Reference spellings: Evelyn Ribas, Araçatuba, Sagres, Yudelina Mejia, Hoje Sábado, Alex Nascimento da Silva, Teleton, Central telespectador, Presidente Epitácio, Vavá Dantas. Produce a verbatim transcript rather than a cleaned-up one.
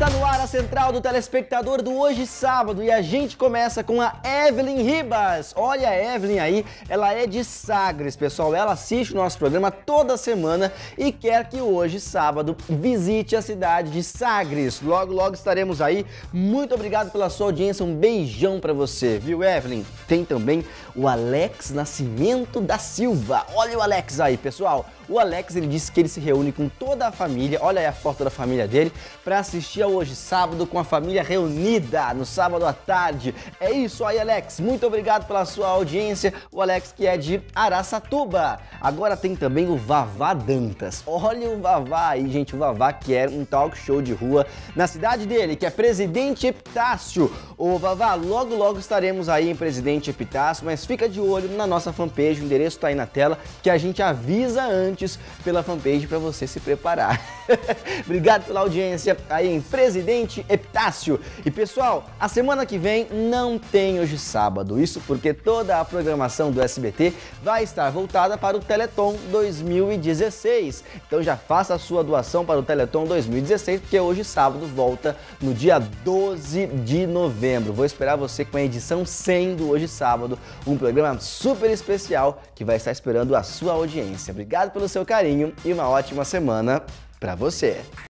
Está no ar a Central do Telespectador do Hoje Sábado e a gente começa com a Evelyn Ribas. Olha a Evelyn aí, ela é de Sagres, pessoal. Ela assiste o nosso programa toda semana e quer que Hoje Sábado visite a cidade de Sagres. Logo, logo estaremos aí. Muito obrigado pela sua audiência, um beijão pra você, viu, Evelyn? Tem também o Alex Nascimento da Silva. Olha o Alex aí, pessoal. O Alex, ele disse que ele se reúne com toda a família, olha aí a foto da família dele, para assistir ao Hoje Sábado com a família reunida no sábado à tarde. É isso aí, Alex. Muito obrigado pela sua audiência. O Alex que é de Araçatuba. Agora tem também o Vavá Dantas. Olha o Vavá aí, gente. O Vavá que é um talk show de rua na cidade dele, que é Presidente Epitácio. Ô, Vavá, logo, logo estaremos aí em Presidente Epitácio, mas fica de olho na nossa fanpage. O endereço tá aí na tela, que a gente avisa antes pela fanpage para você se preparar. Obrigado pela audiência aí em Presidente Epitácio. E pessoal, a semana que vem não tem Hoje Sábado. Isso porque toda a programação do S B T vai estar voltada para o Teleton dois mil e dezesseis. Então já faça a sua doação para o Teleton dois mil e dezesseis, porque Hoje Sábado volta no dia doze de novembro. Vou esperar você com a edição cem do Hoje Sábado, um programa super especial que vai estar esperando a sua audiência. Obrigado pelo seu carinho e uma ótima semana para você.